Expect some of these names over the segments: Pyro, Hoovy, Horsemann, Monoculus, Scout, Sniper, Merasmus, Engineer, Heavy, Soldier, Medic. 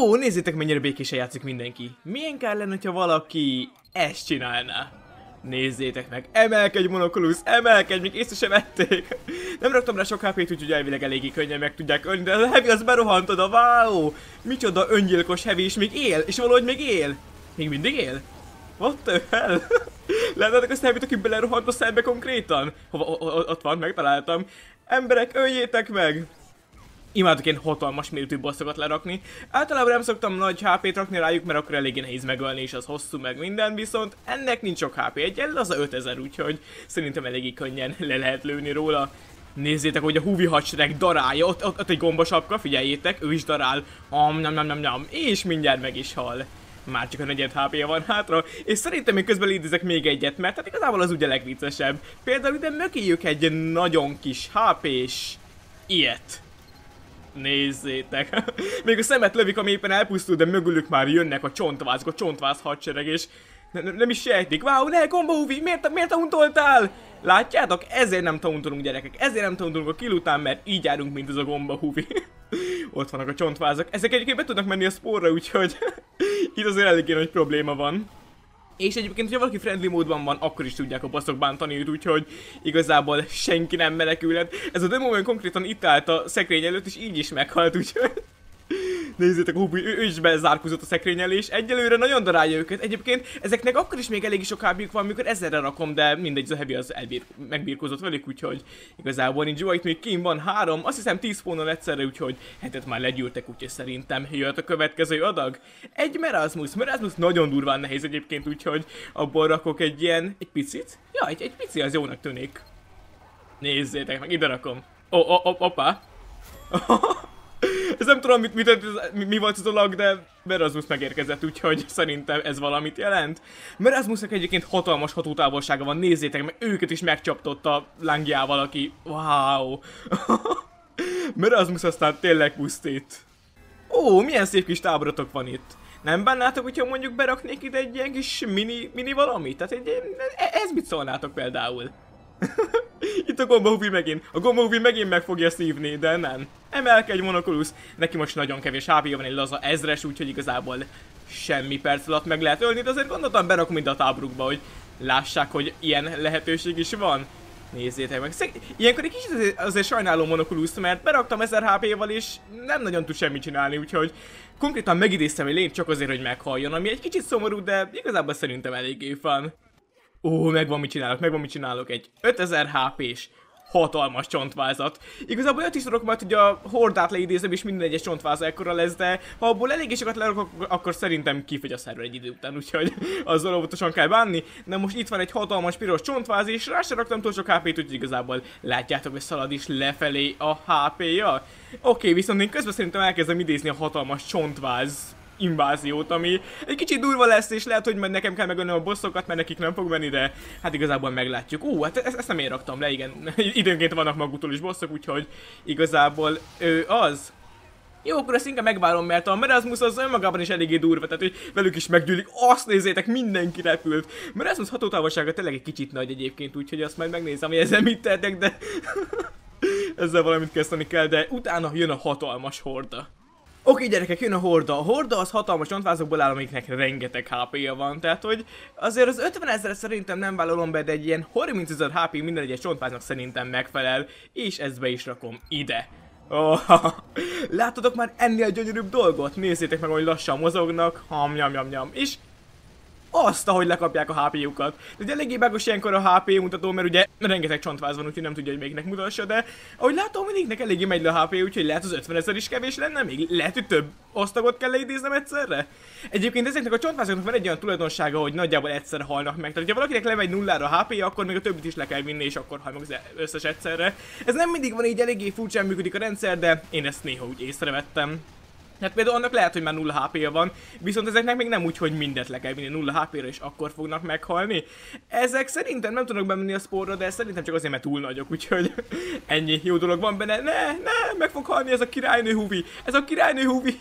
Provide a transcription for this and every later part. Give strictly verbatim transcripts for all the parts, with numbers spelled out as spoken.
Ó, nézzétek, mennyire békésen játszik mindenki. Milyen kár lenne, ha valaki ezt csinálná. Nézzétek meg, emelkedj Monoculus, emelkedj, még észre sem vették. Nem raktam rá sok há pét, úgyhogy elvileg eléggé könnyen meg tudják önni, de a Heavy az berohant oda, wow! Micsoda öngyilkos Heavy, és még él, és valahogy még él. Még mindig él? What the hell? Látnátok azt a Heavyt, aki belerohant a szembe konkrétan? Hova, ott van, megtaláltam. Emberek, öljétek meg! Imádok én hatalmas méretű bosszokat lerakni. Általában nem szoktam nagy há pét rakni rájuk, mert akkor eléggé nehéz megölni, és az hosszú meg minden, viszont ennek nincs sok há pé, egyel az a ötezer, úgyhogy szerintem eléggé könnyen le lehet lőni róla. Nézzétek, hogy a húvi hadsereg darálja, ott, ott, ott egy gombasapka, figyeljétek, ő is darál, am nyam nyam nyam nyam, és mindjárt meg is hal. Már csak a negyed há pé-ja van hátra, és szerintem még közben létezek még egyet, mert hát igazából az ugye legviccesebb. Például ide mögéjük egy nagyon kis há pés ilyet. Nézzétek! Még a szemet lövik, ami éppen elpusztul, de mögülük már jönnek a csontvázok, a csontváz hadsereg, és ne, ne, nem is sejtik. Wow, ne, gombahúvi, miért, miért tauntoltál? Látjátok? Ezért nem tauntolunk, gyerekek, ezért nem tauntolunk a kill után, mert így járunk, mint az a gombahúvi. Ott vannak a csontvázak. Ezek egyébként be tudnak menni a spórra, úgyhogy itt azért eléggé nagy probléma van. És egyébként, hogyha valaki friendly módban van, akkor is tudják a bosszok bántani, úgyhogy igazából senki nem menekülhet. Ez a demóban konkrétan itt állt a szekrény előtt, és így is meghalt, úgyhogy... Nézzétek, húbi, ő, ő is bezárkózott a szekrény elé, és egyelőre nagyon darálja őket. Egyébként ezeknek akkor is még elég sok hábjuk van, amikor ezerre rakom, de mindegy, a Heavy az elbír, megbírkozott velük, úgyhogy igazából nincs jó, itt még kín van három, azt hiszem tíz spawnon egyszerre, úgyhogy hetet már legyűrtek, úgyhogy szerintem jöhet a következő adag. Egy Merasmus, Merasmus nagyon durván nehéz egyébként, úgyhogy abból rakok egy ilyen, egy picit, ja, egy, egy pici az jónak tűnik. Nézzétek meg, ide rakom. Ó, oh, oh, oh, opá. Ez nem tudom, mit, mit, mit, mi volt az dolog, de Merasmus megérkezett, úgyhogy szerintem ez valamit jelent. Merasmusnak egyébként hatalmas hatótávolsága van, nézzétek meg, őket is megcsaptott a lángjával, aki... Wow! Merasmus aztán tényleg pusztít. Ó, milyen szép kis táborotok van itt. Nem bánnátok, hogyha mondjuk beraknék ide egy ilyen kis mini, mini valamit? Tehát egy, ez mit szólnátok például? Itt a gombahúvi megint, a gombahúvi megint meg fogja szívni, de nem. Emelkedj Monoculus, neki most nagyon kevés há pé-ja van, egy laza ezres, úgyhogy igazából semmi perc alatt meg lehet ölni, de azért gondoltam berakom mind a táborukba, hogy lássák, hogy ilyen lehetőség is van. Nézzétek meg, ilyenkor egy kicsit azért sajnálom Monoculust, mert beraktam ezer há pé-val és nem nagyon tud semmit csinálni, úgyhogy konkrétan megidéztem egy lényt csak azért, hogy meghaljon, ami egy kicsit szomorú, de igazából szerintem eléggé fun. Ó, megvan mit csinálok, megvan mit csinálok, egy ötezer há pés hatalmas csontvázat. Igazából olyat is tudok majd, hogy a hordát leidézem és minden egyes csontváza ekkora lesz, de ha abból eléggé sokat lerakok, akkor szerintem kifogy a szerver egy idő után, úgyhogy azzal óvatosan kell bánni. De most itt van egy hatalmas piros csontváz, és rá sem raktam túl sok há pét, úgyhogy igazából látjátok, hogy szalad is lefelé a há pé-ja. Oké, viszont én közben szerintem elkezdem idézni a hatalmas csontváz inváziót, ami egy kicsit durva lesz, és lehet, hogy majd nekem kell megölnöm a bosszokat, mert nekik nem fog menni, de hát igazából meglátjuk. Ú, hát ezt, ezt nem én raktam le, igen, időnként vannak maguktól is bosszok, úgyhogy igazából ő az. Jó, akkor ezt inkább megvárom, mert a Merasmus az önmagában is eléggé durva, tehát hogy velük is meggyűlik, azt nézzétek, mindenki repült. Merasmus hatótávolsága tényleg egy kicsit nagy egyébként, úgyhogy azt majd megnézem, hogy ezzel mit tettek, de ezzel valamit kezdeni kell, de utána jön a hatalmas horda. Oké, gyerekek, jön a horda. A horda az hatalmas csontvázokból áll, amiknek rengeteg há pé-ja van. Tehát, hogy azért az ötvenezret szerintem nem vállalom be, de egy ilyen harmincezer há pé minden egyes csontváznak szerintem megfelel, és ezt be is rakom ide. Oh, láttatok már ennél gyönyörűbb dolgot? Nézzétek meg, hogy lassan mozognak. Ham, nyam, nyam, nyam. És azt, ahogy lekapják a há pé-jukat. Ugye eléggé bágos ilyenkor a há pé mutató, mert ugye rengeteg csontváz van, úgyhogy nem tudja, hogy melyiknek mutassa, de ahogy látom, mindegyiknek eléggé megy le a há pé, úgyhogy lehet az ötvenezer is kevés lenne, még lehet, hogy több osztagot kell leidéznem egyszerre. Egyébként ezeknek a csontvázoknak van egy olyan tulajdonsága, hogy nagyjából egyszer halnak meg. Tehát, ha valakinek lemegy nullára a há pé-ja, akkor még a többit is le kell vinni, és akkor hal meg az összes egyszerre. Ez nem mindig van így, eléggé furcsán működik a rendszer, de én ezt néha úgy észrevettem. Hát például annak lehet, hogy már nulla há pé-ja van, viszont ezeknek még nem úgy, hogy mindet le kell vinni nulla há pé-re, és akkor fognak meghalni. Ezek szerintem nem tudnak bemenni a spórra, de szerintem csak azért, mert túl nagyok, úgyhogy ennyi jó dolog van benne. Ne, ne, meg fog halni ez a királynő húvi, ez a királynő húvi.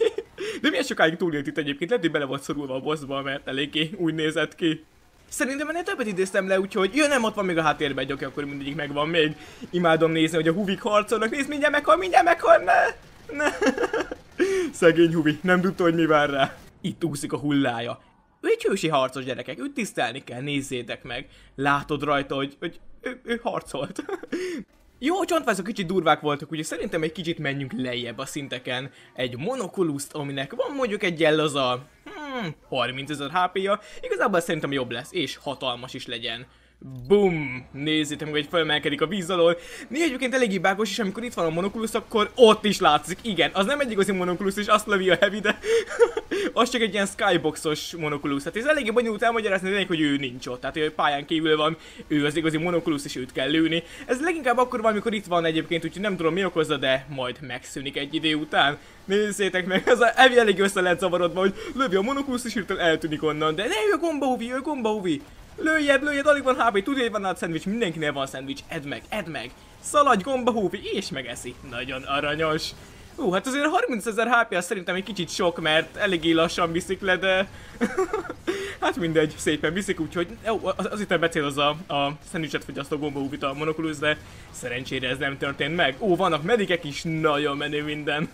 De milyen sokáig túlélt itt egyébként, lehet, hogy bele volt szorulva a bossba, mert eléggé úgy nézett ki. Szerintem ennél többet idéztem le, úgyhogy jön, nem, ott van még a háttérben egy, aki akkor mindegyik megvan még. Imádom nézni, hogy a húvik harcolnak, nézd, mindjárt meghal, mindjárt meghal, ne, ne. Szegény Hubi, nem tudta, hogy mi vár rá. Itt úszik a hullája. Ő egy hősi harcos, gyerekek, őt tisztelni kell, nézzétek meg. Látod rajta, hogy, hogy ő, ő harcolt. Jó, a csontvázok kicsit durvák voltak, úgyhogy szerintem egy kicsit menjünk lejjebb a szinteken. Egy monokuluszt, aminek van mondjuk egy jelloza hmm, harmincezer há pé-ja, igazából szerintem jobb lesz, és hatalmas is legyen. Bum! Nézzétek meg, hogy felemelkedik a víz alól. Mi egyébként elég hibákos is, amikor itt van a Monoculus, akkor ott is látszik. Igen, az nem egy igazi Monoculus, és azt lövi a Heavy, de az csak egy ilyen skyboxos Monoculus. Hát ez eléggé bonyolult elmagyarázni, hogy ő nincs ott. Tehát, hogy pályán kívül van, ő az igazi Monoculus, és őt kell lőni. Ez leginkább akkor van, amikor itt van egyébként, úgyhogy nem tudom mi okozza, de majd megszűnik egy idő után. Nézzétek meg, ez a Heavy elég össze lehet zavarodva, hogy lövi a Monoculus, és hirtelen eltűnik onnan. De ne, ő gomba Hubi, ő gomba Hubi. Lőjed, lőjed, alig van há pé, tudja, hogy van nád szendvics, mindenkinél van szendvics, edd meg, edd meg! Szaladj, gomba Hubi, és megeszi. Nagyon aranyos. Hú, hát azért harmincezer há pé az szerintem egy kicsit sok, mert eléggé lassan viszik le, de... hát mindegy, szépen viszik, úgyhogy... Jó, az, az itt becélozza a szendvicset fogyasztó gomba Hubit a Monoculus, de szerencsére ez nem történt meg. Ó, vannak medikek is, nagyon menő minden.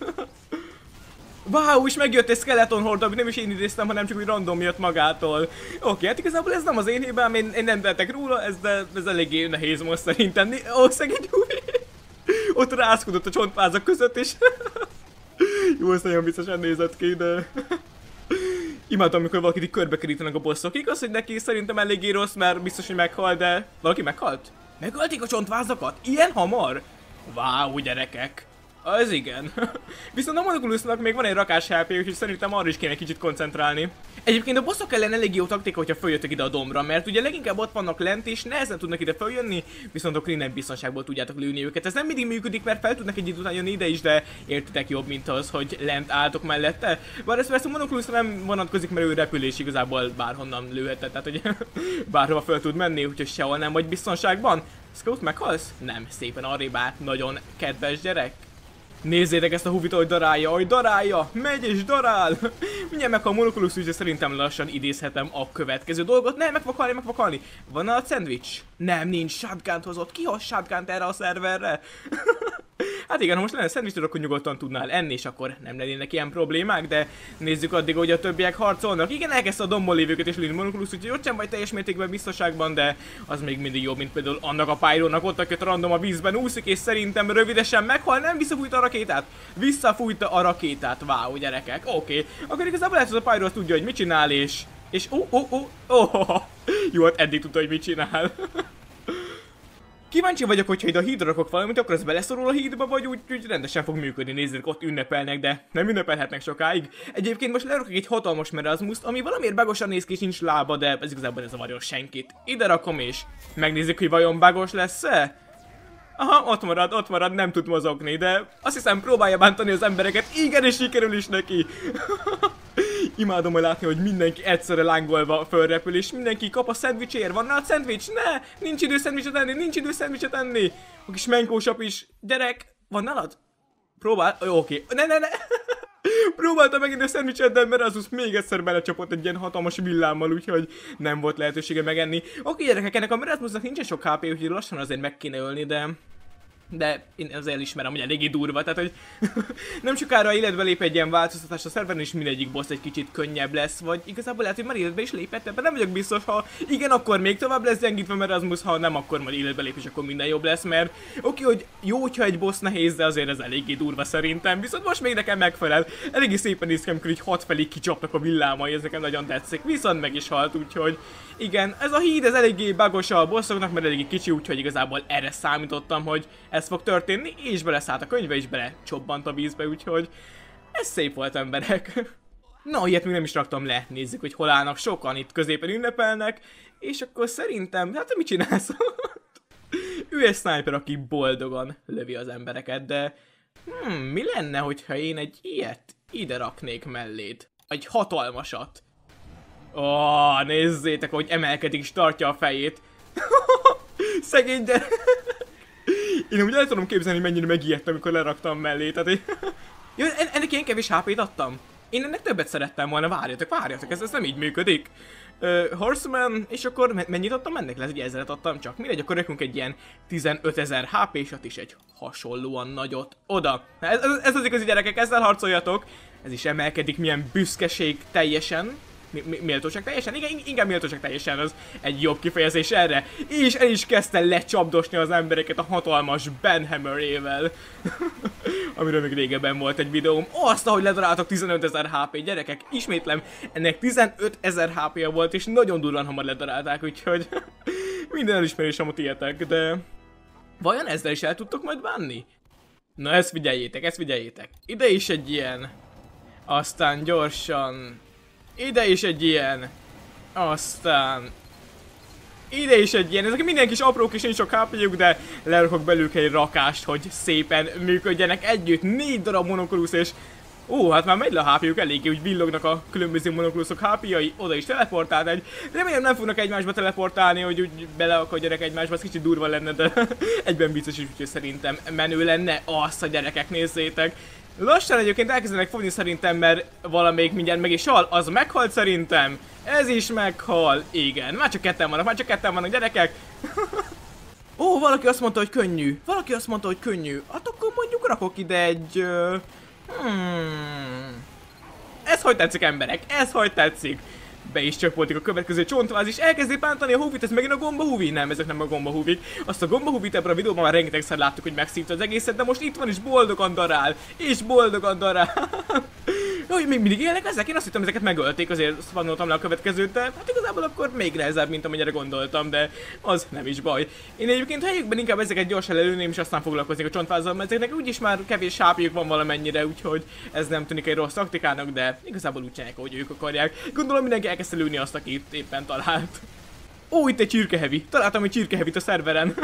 Wow, és megjött egy skeleton hord, amit nem is én idéztem, hanem csak úgy random jött magától. Oké, hát igazából ez nem az én hibám, én, én nem tettek róla, ez, de ez eléggé nehéz most szerintem. Ó, szegény Hubi! Ott rászkodott a csontvázak között, és... jó, ez nagyon viccesen nézett ki, de... imádtam, amikor valakit így körbekerítenek a bosszok. Igaz, hogy neki szerintem eléggé rossz, mert biztos, hogy meghal, de... valaki meghalt? Megölték a csontvázakat? Ilyen hamar? Wow, gyerekek! Az igen. Viszont a Monoculusnak még van egy rakás há pé, úgyhogy szerintem arra is kéne kicsit koncentrálni. Egyébként a bosszok ellen elég jó taktika, hogyha följöttek ide a dombra, mert ugye leginkább ott vannak lent és nehezen tudnak ide följönni, viszont a klinebb biztonságból tudjátok lőni őket. Ez nem mindig működik, mert fel tudnak egy idő után jönni ide is, de értitek, jobb, mint az, hogy lent álltok mellette. Bár ez persze a Monoculusra nem vonatkozik, mert ő repülés igazából bárhonnan lőhetett, tehát hogy bárhova föl tud menni, úgyhogy sehol nem vagy biztonságban. Scout, meghalsz? Nem, szépen arrébb állt, nagyon kedves gyerek. Nézzétek ezt a Hubit, hogy darálja, hogy darálja, megy és darál! Mindjárt meghal a Monoculus, úgyhogy szerintem lassan idézhetem a következő dolgot. Nem, meg fog halni, meg fog halni. Van a szendvics? Nem, nincs, shotgunt hozott. Ki hasz shotgunt erre a szerverre? Hát igen, ha most lenne szendvics, akkor nyugodtan tudnál enni, és akkor nem lennének ilyen problémák, de nézzük addig, hogy a többiek harcolnak. Igen, elkezdte a dombon lévőket és lőni Monoculus, úgyhogy ott sem vagy teljes mértékben biztonságban, de az még mindig jobb, mint például annak a Pyrónak ott, aki random a vízben úszik, és szerintem rövidesen meghal, nem visszafújta a rakétát? Visszafújta a rakétát, wow, gyerekek, oké. Okay. Akkor igazából lehet, hogy a Pyro tudja, hogy mit csinál, és... és ó, ó, ó, ó, jó, hát eddig tudta, hogy mit csinál. Kíváncsi vagyok, hogyha ide a híd rakok valamit, akkor az beleszorul a hídba, vagy úgy, úgy rendesen fog működni. Nézzétek, ott ünnepelnek, de nem ünnepelhetnek sokáig. Egyébként most lerakok egy hatalmas Merasmust, ami valamiért bágosan néz ki, és nincs lába, de ez igazából ez a varjon senkit. Ide rakom és megnézzük, hogy vajon bágos lesz-e? Aha, ott marad, ott marad, nem tud mozogni, de azt hiszem próbálja bántani az embereket. Igen, és sikerül is neki. Imádom hogy látni, hogy mindenki egyszerre lángolva fölrepül, és mindenki kap a szendvicsér. Van nálad szendvics? Ne! Nincs idő szendvicset enni, nincs idő szendvicset enni! A kis menkósap is. Gyerek, van nálad? Próbál? Jó, oké. Ne, ne, ne! Próbáltam megint a szendvicset, de Merasmus még egyszer belecsapott egy ilyen hatalmas villámmal, úgyhogy nem volt lehetősége megenni. Oké, gyerekek, ennek a Merasmusnak nincsen sok há pé, úgyhogy lassan azért meg kéne ölni, de... de én azért elismerem, hogy eléggé durva, tehát hogy nem sokára életbe lép egy ilyen változtatás a szerveren, és mindegyik boss egy kicsit könnyebb lesz, vagy igazából lehet, hogy már életbe is lépett, ebben nem vagyok biztos, ha igen, akkor még tovább lesz gyengítve Merasmus, ha nem, akkor majd életbe lép, és akkor minden jobb lesz, mert oké, hogy jó, hogyha egy boss nehéz, de azért ez eléggé durva szerintem, viszont most még nekem megfelel, eléggé szépen néz ki, amikor így hat felé kicsapnak a villámai, ez nekem nagyon tetszik, viszont meg is halt, úgyhogy igen, ez a híd, ez eléggé bugos a bosszoknak, mert eléggé kicsi, úgyhogy igazából erre számítottam, hogy ez fog történni, és beleszállt a könyvbe, és belecsobbant a vízbe, úgyhogy ez szép volt, emberek. Na, ilyet még nem is raktam le, nézzük, hogy hol állnak, sokan itt középen ünnepelnek, és akkor szerintem, hát te mit csinálsz? Ő egy sniper, aki boldogan lövi az embereket, de hmm, mi lenne, hogyha én egy ilyet ide raknék mellét? Egy hatalmasat. Ó, oh, nézzétek, hogy emelkedik és tartja a fejét. Szegény gyerek. Én úgy el tudom képzelni, mennyire megijedtem, amikor leraktam mellé, tehát én... Jó, ennek ilyen kevés há pé-t adtam. Én ennek többet szerettem volna, várjatok, várjatok, ez, ez nem így működik. Uh, Horsemann, és akkor mennyit adtam ennek? Lesz, hogy ezeret adtam csak. Mindegy, akkor nekünk egy ilyen tizenötezer há pé-sat is egy hasonlóan nagyot oda. Ez, ez, ez az igazi gyerekek, ezzel harcoljatok. Ez is emelkedik, milyen büszkeség teljesen. Mi, mi, méltóság teljesen? Igen, inkább méltóság teljesen, az egy jobb kifejezés erre. És el is kezdte lecsapdosni az embereket a hatalmas Benhammer-ével. Amiről még régebben volt egy videóm. Azt, ahogy ledaráltak tizenötezer há pé, gyerekek, ismétlem, ennek tizenötezer há pé-ja volt, és nagyon durván hamar ledarálták, úgyhogy minden elismerésem a tietek, de... Vajon ezzel is el tudtok majd bánni? Na ezt figyeljétek, ezt figyeljétek. Ide is egy ilyen. Aztán gyorsan... Ide is egy ilyen. Aztán... Ide is egy ilyen. Ezek minden kis aprók és nincs sok há pé-juk, de lerakok belük egy rakást, hogy szépen működjenek együtt. Négy darab Monoculus és... Ó, hát már megy le a há pé-juk, eléggé úgy villognak a különböző Monoculusok há pé-jai. Oda is teleportált egy. Remélem nem fognak egymásba teleportálni, hogy úgy beleakadjanak egymásba. Ez kicsit durva lenne, de egyben biztos is, úgyhogy szerintem menő lenne. Azt a gyerekek, nézzétek. Lassan egyébként elkezdenek fogni szerintem, mert valamelyik mindjárt meg is hal, az meghalt szerintem. Ez is meghal, igen. Már csak ketten vannak, már csak ketten vannak gyerekek. Ó, valaki azt mondta, hogy könnyű. Valaki azt mondta, hogy könnyű. Hát akkor mondjuk rakok ide egy... Uh... Hmm. Ez hogy tetszik emberek, ez hogy tetszik. Be is csöpoltik a következő csontváz, és elkezdi bántani a húvit, ez megint a gombahúvi? Nem, ezek nem a gombahúvik. Azt a gombahúvit ebben a videóban már rengetegszer láttuk, hogy megszívta az egészet, de most itt van, és boldogan darál. És boldogan darál. Jaj, még mindig élnek ezek? Én azt hittem, ezeket megölték, azért spannoltam le a következőt, de hát igazából akkor még nehezebb, mint amennyire gondoltam, de az nem is baj. Én egyébként helyükben inkább ezeket gyorsan lelőném, és aztán foglalkozni a csontvázzal, mert ezeknek úgyis már kevés hápjuk van valamennyire, úgyhogy ez nem tűnik egy rossz taktikának, de igazából úgy csinálják, ahogy ők akarják. Gondolom mindenki elkezdte lőni azt, akit éppen talált. Ó, itt egy csirke Heavy. Találtam egy csirke Heavyt a szerveren.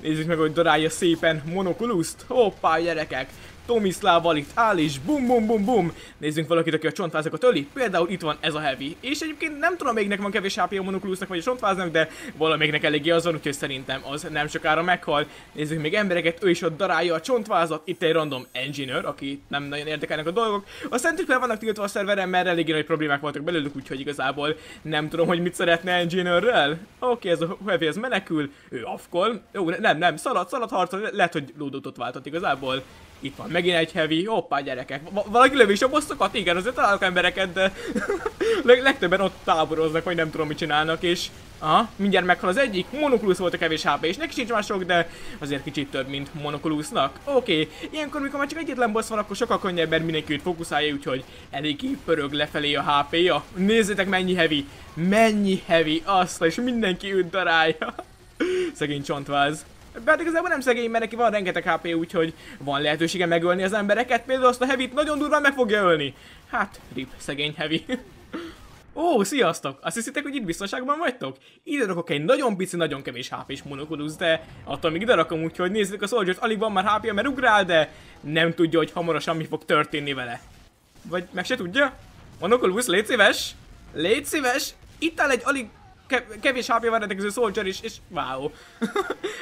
Nézzük meg, hogy darálja szépen Monoculust. Hoppá, gyerekek! Tomislával itt áll és bum bum bum bum. Nézzünk valakit, aki a csontvázakat öli. Például itt van ez a Heavy. És egyébként nem tudom, melyiknek van kevés há pé a Monoculusnak vagy a csontváznak, de valamelyiknek eléggé az van, úgyhogy szerintem az nem sokára meghal. Nézzük még embereket, ő is ott darálja a csontvázat. Itt egy random engineer, aki nem nagyon érdekelnek a dolgok. A szentük le vannak tiltva a szerveren, mert eléggé nagy problémák voltak belőlük, úgyhogy igazából nem tudom, hogy mit szeretne engineerrel. Oké, ez a Heavy ez menekül, ő afkol. Ó, nem, nem, szalad, szalad harcol, lehet, hogy lódótot váltott igazából. Itt van megint egy Heavy, hoppá gyerekek, valaki lövi is a bosszokat? Igen, azért találok embereket, de legtöbben ott táboroznak, vagy nem tudom mit csinálnak, és aha, mindjárt meghal az egyik, Monoculus volt a kevés há pé, és neki sincs már sok, de azért kicsit több, mint Monoculusnak. Oké, okay. Ilyenkor, mikor már csak egyetlen boss van, akkor sokkal könnyebben mindenkit fókuszálja, úgyhogy elég pörög lefelé a há pé-ja. Nézzétek mennyi Heavy, mennyi Heavy, azt, és mindenki őt darálja. Szegény csontváz. Bár igazából nem szegény, mert neki van rengeteg há pé, úgyhogy van lehetősége megölni az embereket. Például azt a Heavyt nagyon durván meg fogja ölni. Hát, rip, szegény Heavy. Ó, sziasztok! Azt hiszitek, hogy itt biztonságban vagytok? Ide rakok egy nagyon pici, nagyon kevés há pés Monoculus, de attól még ide rakom, úgyhogy nézzük a Soldier-t, alig van már há pé-ja, mert ugrál, de nem tudja, hogy hamarosan mi fog történni vele. Vagy meg se tudja? Monoculus, légy szíves! Légy szíves! Itt áll egy alig... kevés há pé-val rendelkező Soldier is, és wow.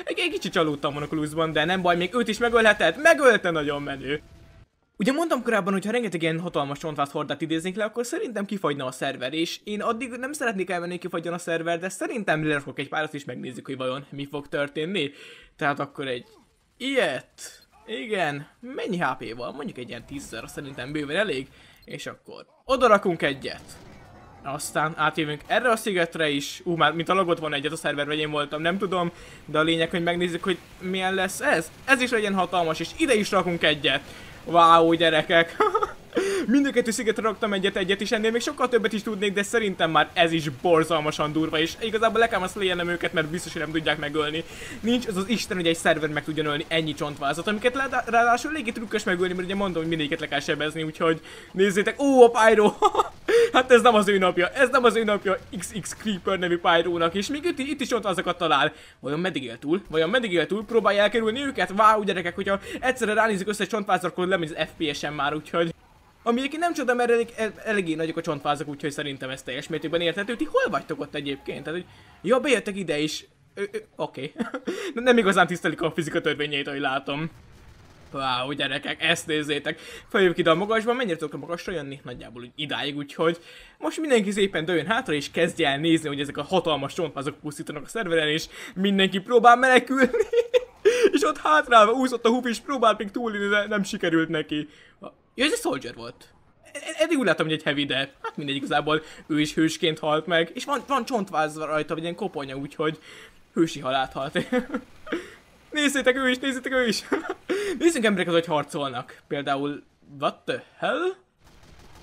Egy kicsit csalódtam Monoculusban, de nem baj, még őt is megölheted, megölte, nagyon menő. Ugye mondtam korábban, hogy ha rengeteg ilyen hatalmas csontváz hordát idéznék le, akkor szerintem kifagyna a szerver, és én addig nem szeretnék elmenni, kifagyjon a szerver, de szerintem lerakok egy párat, és megnézzük, hogy vajon mi fog történni. Tehát akkor egy ilyet. Igen, mennyi há pé-val? Mondjuk egy ilyen tízezer, szerintem bőven elég. És akkor oda rakunk egyet. Aztán átjövünk erre a szigetre is. Ú, uh, már mint a logot van egyet, a szerverben én voltam, nem tudom. De a lényeg, hogy megnézzük, hogy milyen lesz ez. Ez is legyen hatalmas, és ide is rakunk egyet. Wow, gyerekek. Mindkettő szigetre raktam egyet-egyet is, ennél még sokkal többet is tudnék, de szerintem már ez is borzalmasan durva, és igazából le kell azt lélyenem őket, mert biztos, hogy nem tudják megölni. Nincs az az Isten, hogy egy szerver meg tudjon ölni ennyi csontvázat, amiket ráadásul légi trükkös megölni, mert ugye mondom, hogy mindegyiket le kell sebezni, úgyhogy nézzétek, ó, a Pyro! Hát ez nem az ő napja, ez nem az ő napja iksz iksz Creeper nevű Pyrónak, és még itt, itt is csontvázakat talál. Vajon meddig él túl? Vajon meddig él túl? Próbálj elkerülni őket? Váó, gyerekek, hogyha egyszerre ránézzük össze egy csontvázra, akkor lemegy az ef pé es-en már, úgyhogy... Ami egyébként nem csoda, mert elég, el, eléggé nagyok a csontvázak, úgyhogy szerintem ez teljes mértékben érthető. Ti hol vagytok ott egyébként? Tehát, hogy... Ja, bejöttek ide is. Oké. Okay. Nem igazán tisztelik a fizika törvényeit, ahogy látom. Wow, gyerekek, ezt nézzétek! Feljövök ide a magasba, mennyire tudok a magasra jönni? Nagyjából úgy idáig, úgyhogy most mindenki szépen dőljön hátra, és kezdj el nézni, hogy ezek a hatalmas csontmázok pusztítanak a szerveren, és mindenki próbál menekülni. És ott hátrálva úszott a húp, és próbált még túlélni, de nem sikerült neki. Ja, ez egy Soldier volt. Eddig úgy láttam, hogy egy Heavy, de hát mindegy, igazából ő is hősként halt meg. És van, van csontváz rajta, vagy ilyen koponya, úgyhogy hősi halált halt. Nézzétek ő is, nézzétek ő is! Nézzünk emberek, hogy harcolnak. Például... What the hell?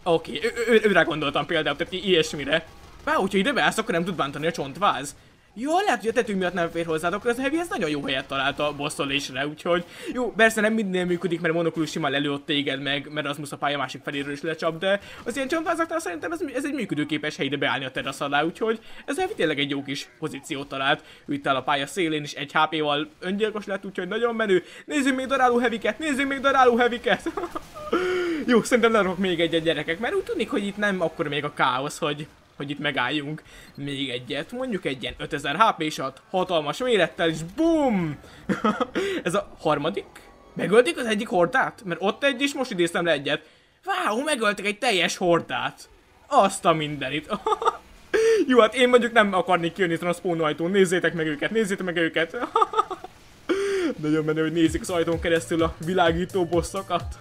Oké, okay, őre gondoltam például, tehát ilyesmire. Bár, hogyha ide beállsz, akkor nem tud bántani a csontváz. Jó, lehet, hogy a tető miatt nem fér hozzád, akkor az a Heavy ez nagyon jó helyet talált a bosszolésre, úgyhogy... Jó, persze nem mindennél működik, mert Monoculus simán lelőtt téged meg, mert az musz a pálya másik feléről is lecsap, de az ilyen csontvázaknál szerintem ez, ez egy működőképes hely ide beállni a terasz alá, úgyhogy ez a Heavy tényleg egy jó kis pozíciót talált. Ő itt áll a pálya szélén is, egy há péval öngyilkos lett, úgyhogy nagyon menő. Nézzünk még daráló Heavyket, nézzünk még daráló Heavyket! Jó, szerintem lerakok még egy-egy gyerekek, mert úgy tudni, hogy itt nem akkor még a káosz, hogy... hogy itt megálljunk még egyet, mondjuk egy ilyen ötezer há pé és ad hatalmas mérettel, és BUM! Ez a harmadik? Megöltik az egyik hordát? Mert ott egy is, most idéztem le egyet. Wow, megöltek egy teljes hordát! Azt a mindenit! Jó, hát én mondjuk nem akarnék kijönni a spawn ajtón, nézzétek meg őket, nézzétek meg őket! Nagyon menő, hogy nézik az ajtón keresztül a világító bosszokat.